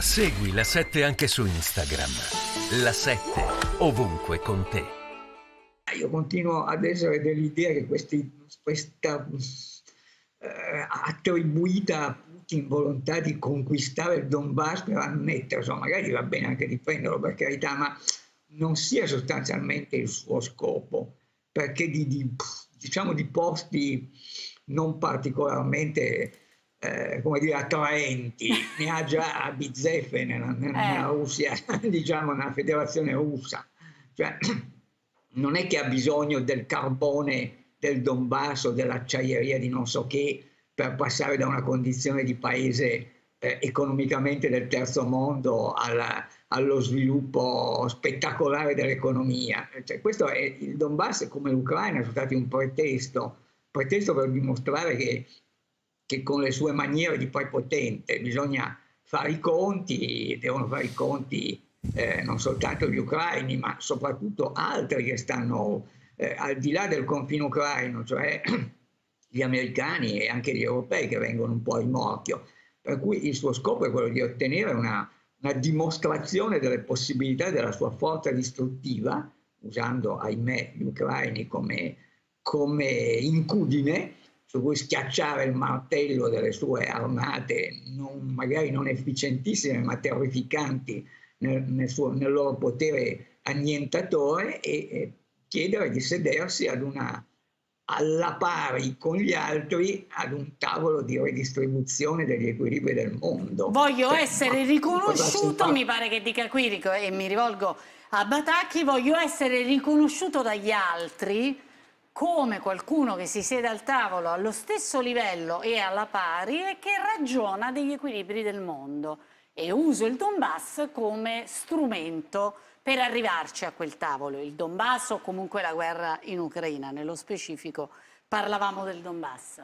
Segui la 7 anche su Instagram. La 7 ovunque con te. Io continuo ad essere dell'idea che questa attribuita a Putin volontà di conquistare il Donbass per annettere, insomma, magari va bene anche difenderlo, per carità, ma non sia sostanzialmente il suo scopo, perché di posti non particolarmente attraenti ne ha già a bizzeffe nella Russia, diciamo, nella federazione russa. Cioè, non è che ha bisogno del carbone del Donbass o dell'acciaieria di non so che per passare da una condizione di paese economicamente del terzo mondo allo sviluppo spettacolare dell'economia. Cioè, questo è il Donbass, come l'Ucraina, sono stati un pretesto per dimostrare che con le sue maniere di prepotente bisogna fare i conti, devono fare i conti non soltanto gli ucraini, ma soprattutto altri che stanno al di là del confine ucraino, cioè gli americani e anche gli europei che vengono un po' in morchio. Per cui il suo scopo è quello di ottenere una dimostrazione delle possibilità della sua forza distruttiva, usando, ahimè, gli ucraini come incudine, su cui schiacciare il martello delle sue armate, magari non efficientissime, ma terrificanti nel loro potere annientatore, e chiedere di sedersi alla pari con gli altri ad un tavolo di redistribuzione degli equilibri del mondo. Voglio essere riconosciuto, mi pare che dica Quirico, e mi rivolgo a Batacchi, voglio essere riconosciuto dagli altri come qualcuno che si siede al tavolo allo stesso livello e alla pari e che ragiona degli equilibri del mondo, e uso il Donbass come strumento per arrivarci a quel tavolo. Il Donbass o comunque la guerra in Ucraina, nello specifico parlavamo del Donbass.